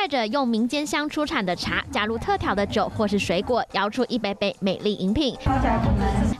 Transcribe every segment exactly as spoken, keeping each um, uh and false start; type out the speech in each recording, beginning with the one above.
带着用民间香出产的茶加入特调的酒或是水果，摇出一杯杯美丽饮品。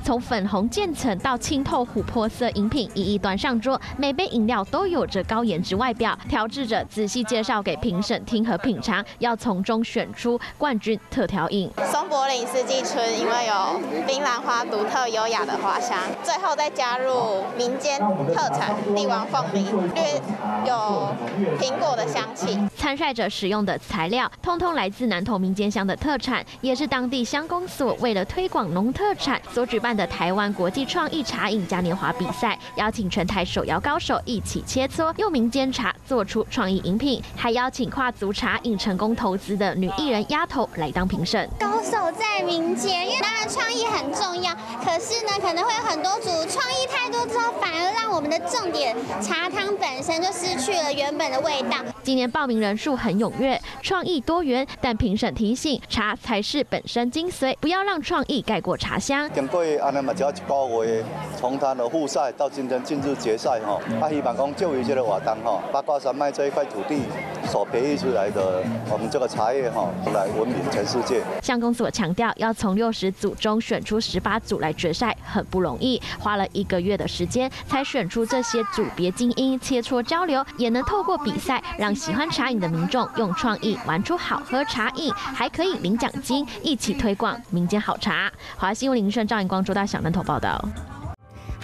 从粉红渐层到清透琥珀色饮品，一一端上桌。每杯饮料都有着高颜值外表，调制者仔细介绍给评审听和品尝，要从中选出冠军特调饮。松柏林四季春因为有冰兰花独特优雅的花香，最后再加入民间特产帝王凤梨，略有苹果的香气。 参赛者使用的材料，通通来自南投民间乡的特产，也是当地乡公所为了推广农特产所举办的台湾国际创意茶饮嘉年华比赛，邀请全台手摇高手一起切磋，用民间茶做出创意饮品，还邀请跨足茶饮成功投资的女艺人丫头来当评审。高手在民间，因为当然创意很重要，可是呢，可能会有很多组创意太多之后，反而让我们的重点茶汤本身就失去了原本的味道。今年报名人 人数很踊跃，创意多元，但评审提醒，茶才是本身精髓，不要让创意盖过茶香。经过安尼嘛，只要一个月，从他的复赛到今天进入决赛吼，啊，希望讲就于这个活动吼，八卦山脉这一块土地所培育出来的我们这个茶叶吼，来闻名全世界。乡公所强调，要从六十组中选出十八组来决赛，很不容易，花了一个月的时间才选出这些组别精英，切磋交流，也能透过比赛让喜欢茶饮 的民众用创意玩出好喝茶饮，还可以领奖金，一起推广民间好茶。华新闻林胜、赵颖光、周大小南投报道。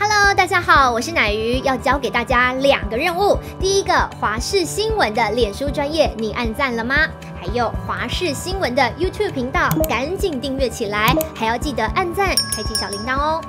Hello， 大家好，我是乃瑜，要教给大家两个任务。第一个，华视新闻的脸书专页，你按赞了吗？还有华视新闻的 YouTube 频道，赶紧订阅起来，还要记得按赞，开启小铃铛哦。